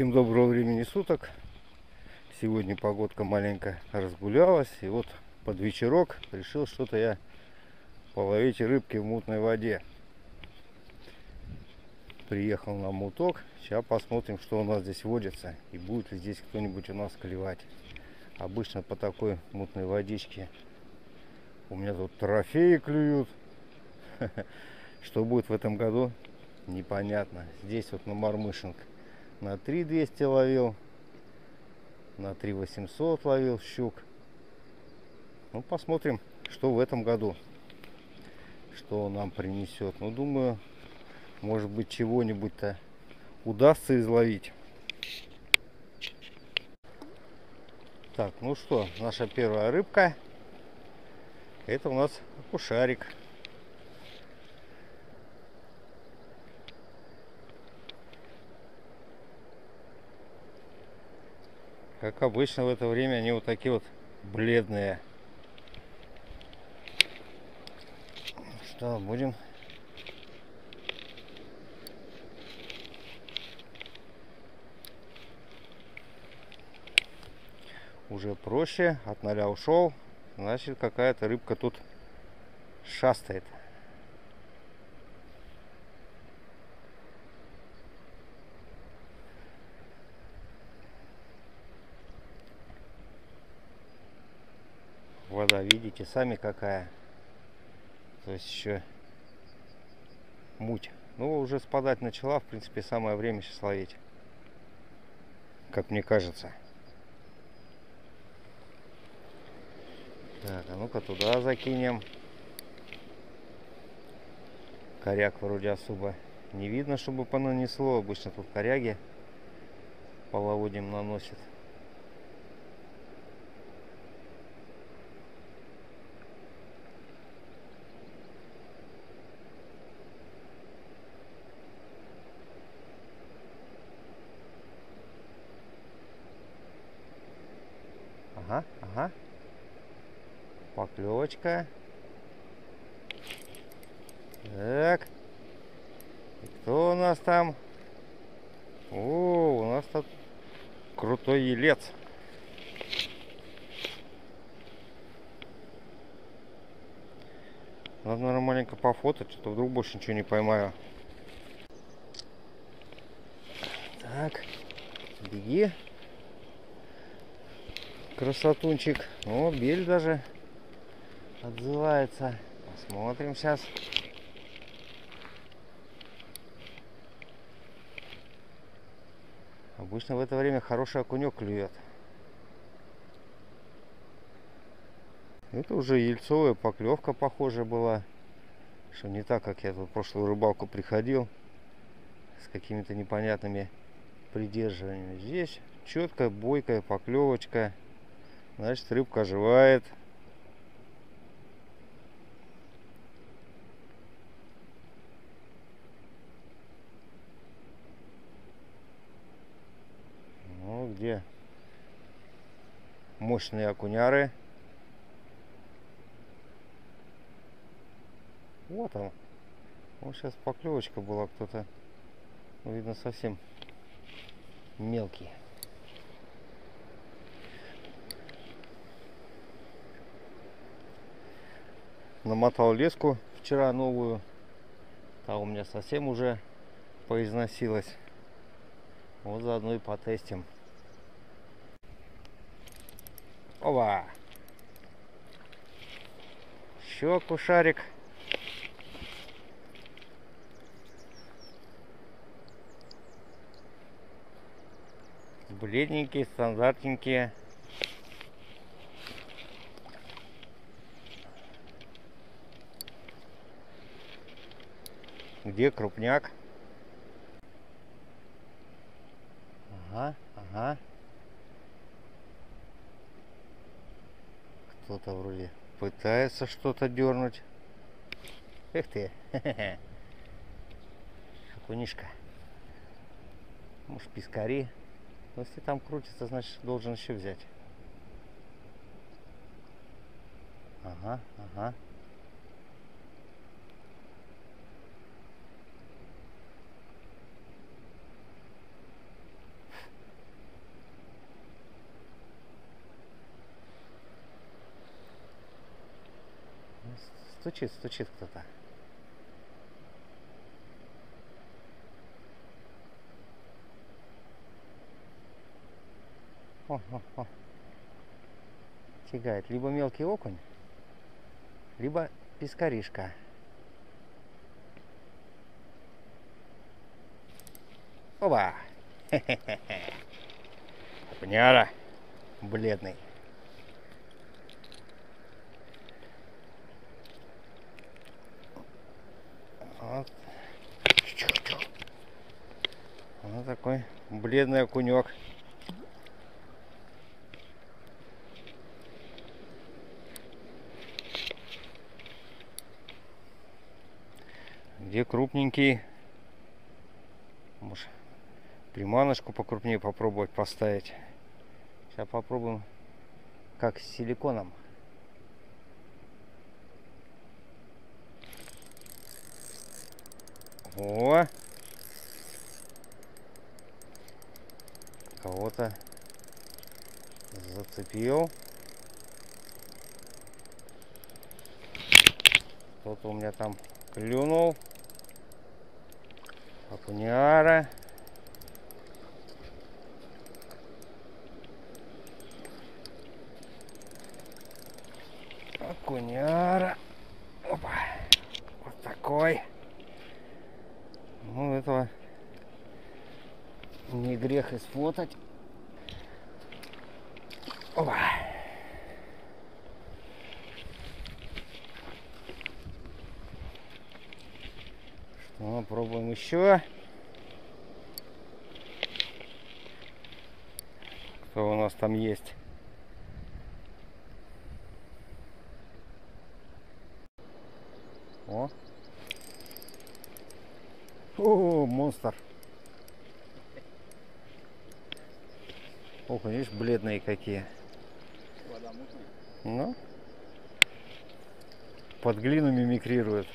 Всем доброго времени суток. Сегодня погодка маленько разгулялась, и вот под вечерок решил что-то я половить рыбки в мутной воде. Приехал на муток, сейчас посмотрим, что у нас здесь водится и будет ли здесь кто-нибудь у нас клевать. Обычно по такой мутной водичке у меня тут трофеи клюют. Что будет в этом году, непонятно. Здесь вот на мормышинг на 3200 ловил, на 3800 ловил щук. Ну, посмотрим, что в этом году, что он нам принесет. Ну, думаю, может быть, чего-нибудь-то удастся изловить. Так, ну что, наша первая рыбка. Это у нас окушарик. Как обычно в это время они вот такие вот бледные. Что, будем уже проще, от ноля ушел, значит какая-то рыбка тут шастает. Вода, видите, сами какая. То есть еще муть. Ну, уже спадать начала. В принципе, самое время сейчас ловить. Как мне кажется. Так, а ну-ка туда закинем. Коряк вроде особо не видно, чтобы понанесло. Обычно тут коряги половодьем наносит. Ага. Поклевочка. Так. И кто у нас там? О, у нас тут крутой елец. Надо, наверное, маленько пофотать, а то вдруг больше ничего не поймаю. Так. Беги. Красотунчик. О, бель даже отзывается. Посмотрим сейчас. Обычно в это время хороший окунек клюет. Это уже ельцовая поклевка, похожая была. Что не так, как я тут в прошлую рыбалку приходил. С какими-то непонятными придерживаниями. Здесь четкая, бойкая поклевочка. Значит, рыбка оживает. Ну, где мощные окуняры. Вот он. Вот сейчас поклевочка была, кто-то, видно, совсем мелкий. Намотал леску вчера новую. Та у меня совсем уже поизносилась. Вот заодно и потестим. Опа! Еще окушарик. Бледненькие, стандартненькие. Где крупняк? Ага. Кто-то вроде пытается что-то дернуть. Эх ты! Окунишка. Может, пискари. Но если там крутится, значит, должен еще взять. Ага. Стучит, стучит кто-то. О. Тягает. Либо мелкий окунь, либо пескаришка. Опа! Хе-хе-хе-хе. Опняра. Бледный. Вот. Вот такой бледный окунек. Где крупненький? Может, приманочку покрупнее попробовать поставить. Сейчас попробуем, как с силиконом. О! Кого-то зацепил. Кто-то у меня там клюнул. Окуняра. Окуняра. Опа. Вот такой. Ну, этого не грех и сфотать. Опа. Что, пробуем еще. Кто у нас там есть? О. О, монстр. Ох, видишь, бледные какие. Вода мутная. Ну. Под глину мимикрирует.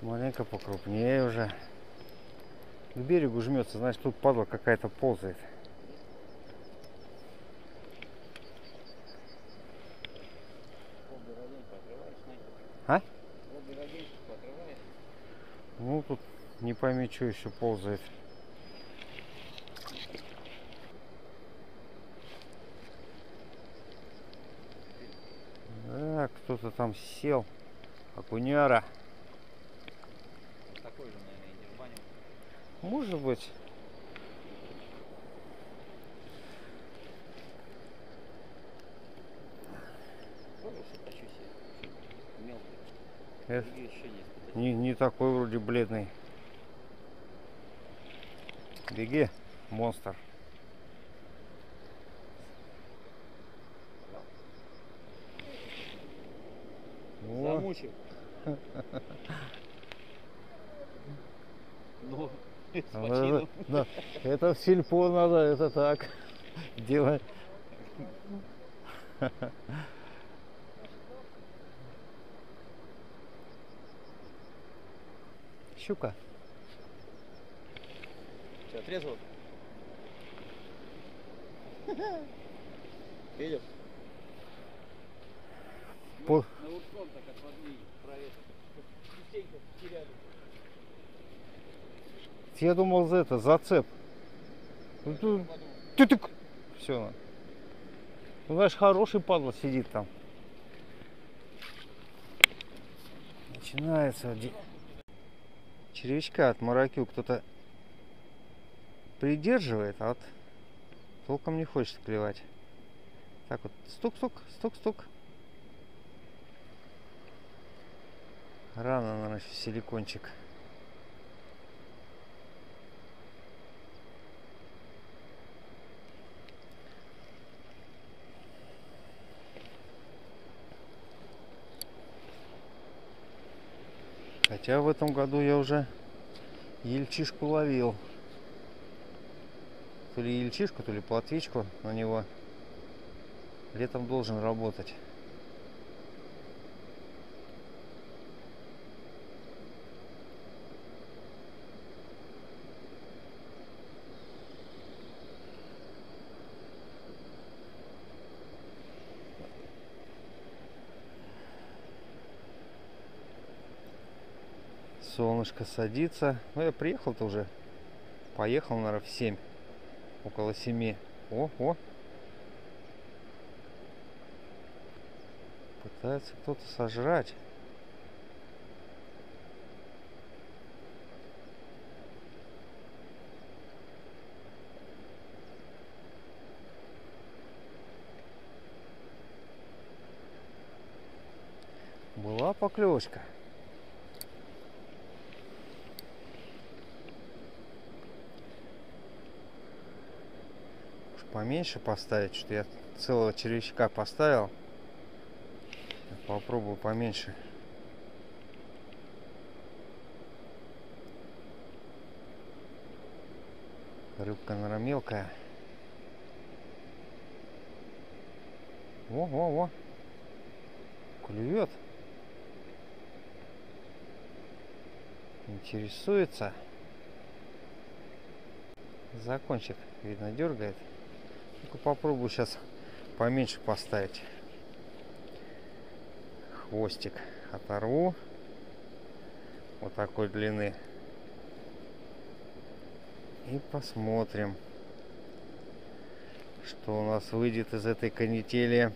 Маленько покрупнее уже. К берегу жмется, значит, тут падла какая-то ползает. А? Ну, тут не пойми, что еще ползает. Да, кто-то там сел. Окуняра. Может быть. Не такой вроде бледный. Беги, монстр. Замучил. Это в сельпо надо, это так делать. Щука. Что, отрезал? Видишь? На ушном так отводили, проверили. Теряли. Я думал, за это зацеп. Ты-тык. Все. Ну, знаешь, хороший падла сидит там. Начинается. Червячка от маракью кто-то придерживает, а вот толком не хочет клевать. Так вот, стук-стук, стук-стук. Рано, наверное, силикончик. Хотя в этом году я уже ельчишку ловил. То ли ельчишку, то ли плотвичку на него. летом должен работать. Солнышко садится. Ну, я приехал-то уже. Поехал, наверное, в 7. Около 7. О. Пытается кто-то сожрать. Была поклевочка. Поменьше поставить, что я целого червячка поставил. Попробую поменьше. Рыбка, наверное, мелкая. Во-во-во. Клюет. Интересуется. За кончик, видно, дергает. Попробую сейчас поменьше поставить. Хвостик оторву. Вот такой длины. И посмотрим, что у нас выйдет из этой канители.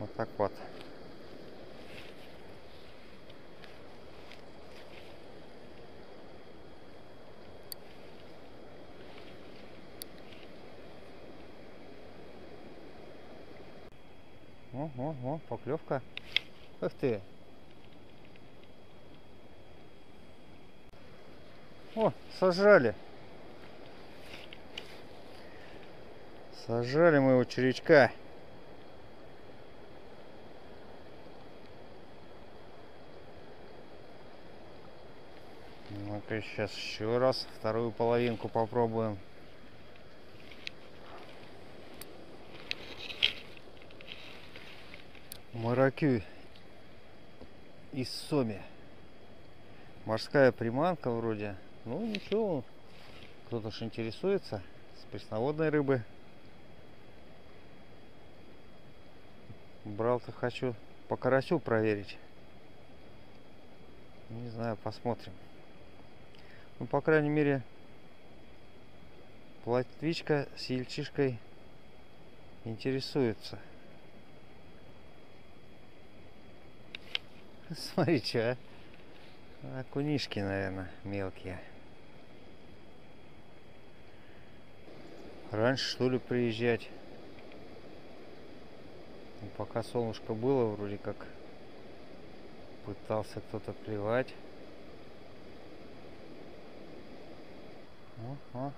Вот так вот. О, поклевка. Ух ты. О, сожрали. Сожрали моего червячка. Ну-ка, сейчас еще раз вторую половинку попробуем. Маракюй из Соми. Морская приманка вроде. Ну ничего, кто-то же интересуется. С пресноводной рыбы. Брал-то хочу по карасю проверить. Не знаю, посмотрим. Ну, по крайней мере, плотвичка с ельчишкой интересуется. Смотри, что, а? Окунишки, наверное, мелкие. Раньше, что ли, приезжать? Ну, пока солнышко было, вроде как пытался кто-то плевать. О!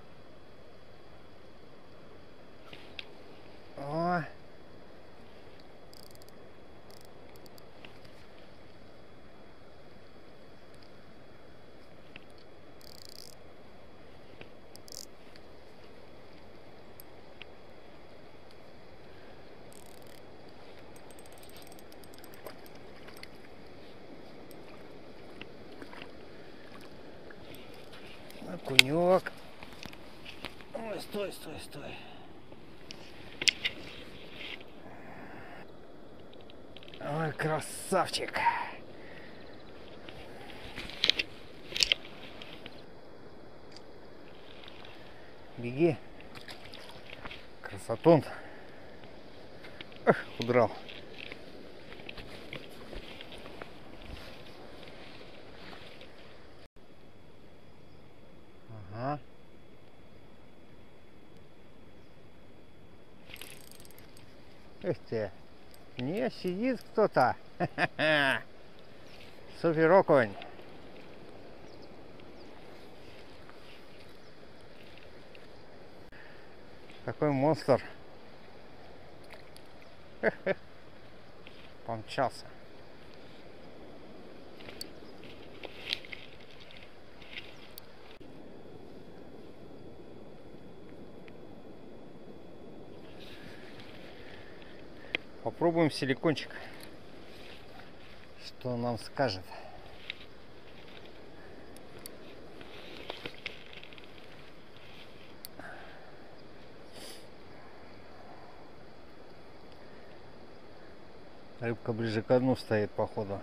Окунёк. Ой, стой. Ой, красавчик. Беги. Красотун. Эх, удрал. Эх ты, не сидит кто-то. Супер окунь. Какой монстр. Помчался. Попробуем силикончик, что нам скажет. Рыбка ближе ко дну стоит, походу.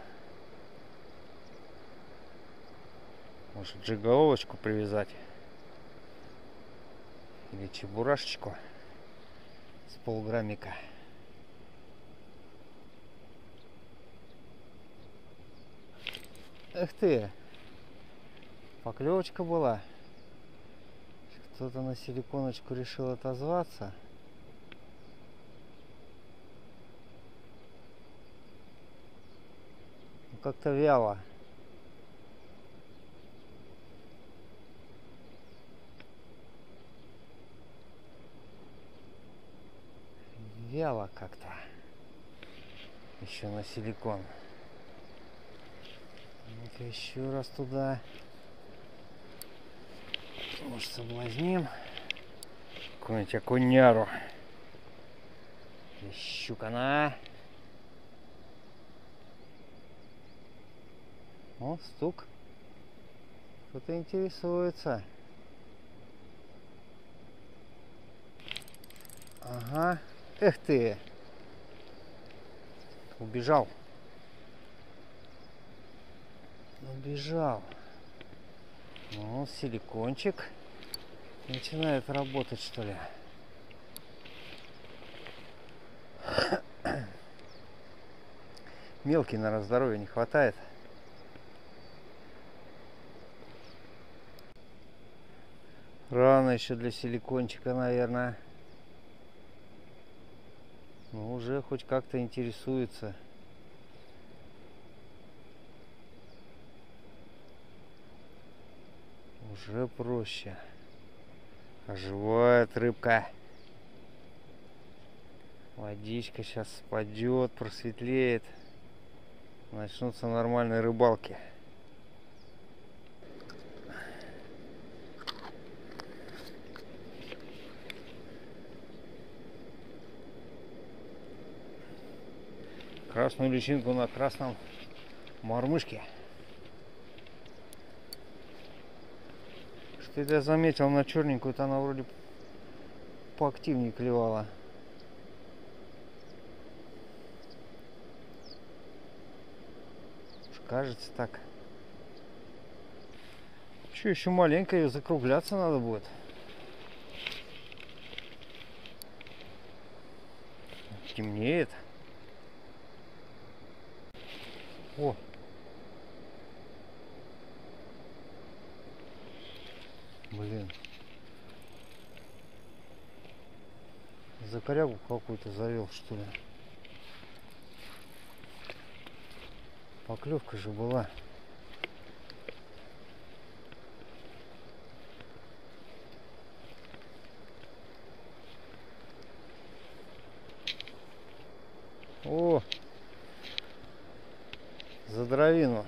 Может, джиголовочку привязать или чебурашечку с полграммика. Эх ты, поклевочка была. Кто-то на силиконочку решил отозваться. Как-то вяло. Вяло как-то. Еще на силикон. Ну-ка еще раз туда. Может, соблазним какую-нибудь окуняру. И щукана. О, стук. Кто-то интересуется. Ага. Эх ты! Убежал. Убежал. Ну, силикончик начинает работать, что ли. Мелкий, наверное, здоровья не хватает. Рано еще для силикончика, наверное. Ну, уже хоть как-то интересуется. Уже проще. Оживает рыбка. Водичка сейчас спадет, просветлеет. Начнутся нормальные рыбалки. Красную личинку на красном мормышке. Что-то я заметил на черненькую-то, она вроде поактивнее клевала. Кажется так. Что, еще маленько ее закругляться надо будет. Темнеет. О. Блин. Закорягу какую-то завел, что ли. Поклевка же была. О! За дровину.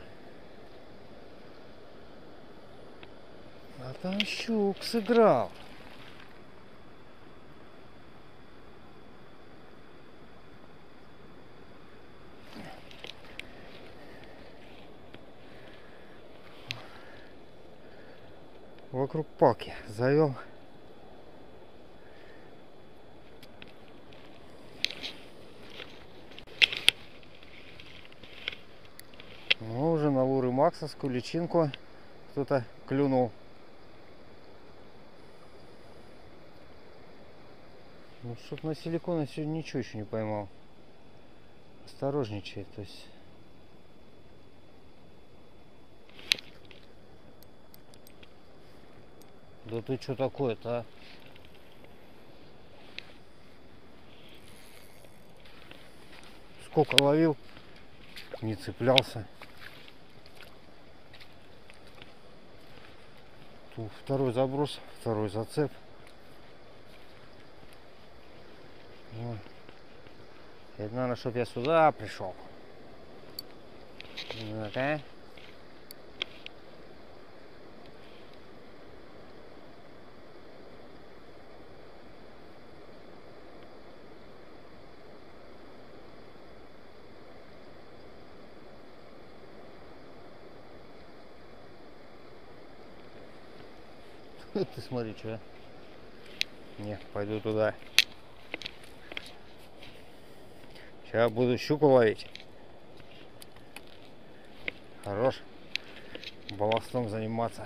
А там щук сыграл. Вокруг палки завел. Ну, уже на LureMax'овскую личинку кто-то клюнул. Ну, чтоб на силикон я сегодня ничего еще не поймал. Осторожничает, то есть. Да ты что такое-то, а? Сколько ловил, не цеплялся. Тут второй заброс, второй зацеп. Вот. Это надо, чтобы я сюда пришел. Вот, а? Ты смотри, что я. Не, пойду туда. Сейчас буду щуку ловить. Хорош балластом заниматься.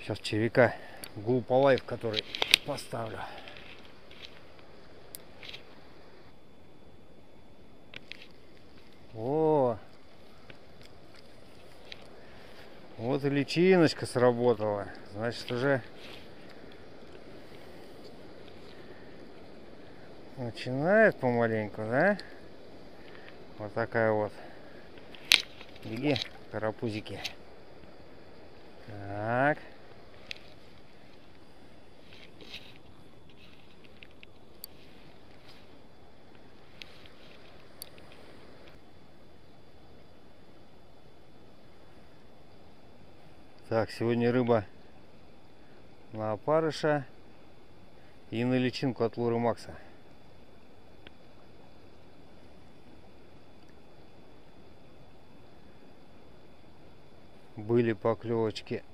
Сейчас червяка Gulp Alive, который поставлю. О, вот и личиночка сработала. Значит, уже начинает помаленьку, да? Вот такая вот. Беги, карапузики. Так. Так, сегодня рыба на опарыша и на личинку от LureMax. Были поклевочки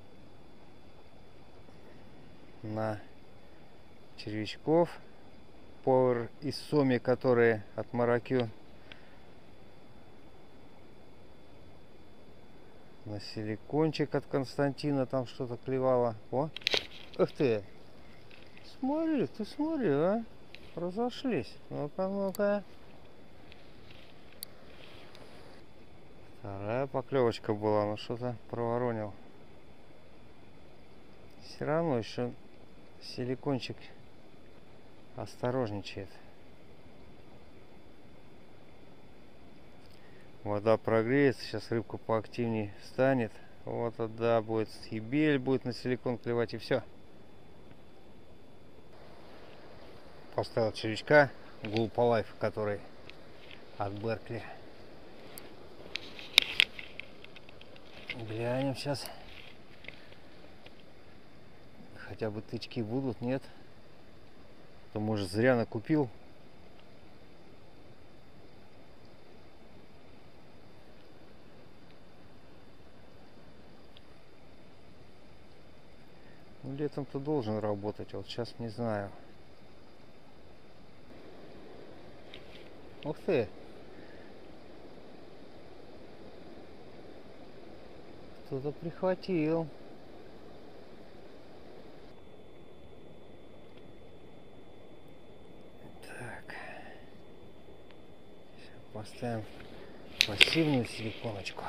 на червячков, повар и соми, которые от маракью, на силикончик от Константина там что-то клевало. О, эх ты, смотри, ты смотри, а, разошлись. Ну-ка, ну-ка. Вторая поклевочка была, но что-то проворонил. Все равно еще силикончик осторожничает. Вода прогреется, сейчас рыбка поактивнее станет. Вот тогда будет ебель, будет на силикон клевать, и все. Поставил червячка Gulp Alive, который от Беркли. Глянем сейчас. Хотя бы тычки будут, нет? То, может, зря накупил. Летом-то должен работать, вот сейчас не знаю. Ух ты! Кто-то прихватил. Так. Сейчас поставим массивную силиконочку.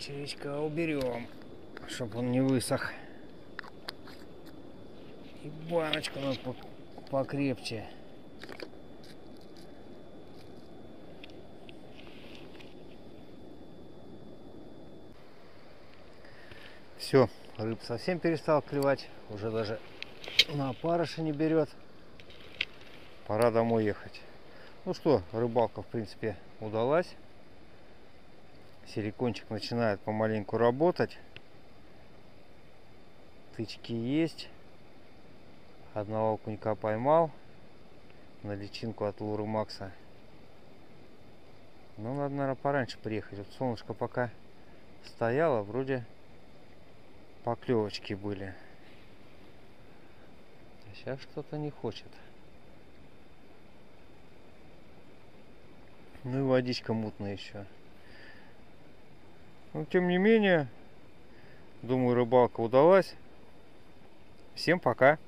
Червячка уберем, чтобы он не высох. И баночку надо покрепче. Все, рыб совсем перестал клевать, уже даже на опарыша не берет. Пора домой ехать. Ну что, рыбалка в принципе удалась. Силикончик начинает помаленьку работать. Тычки есть. Одного окунька поймал на личинку от LureMax. Ну, надо, наверное, пораньше приехать. Вот солнышко пока стояло, вроде поклевочки были. А сейчас что-то не хочет. Ну и водичка мутная еще. Но тем не менее, думаю, рыбалка удалась. Всем пока!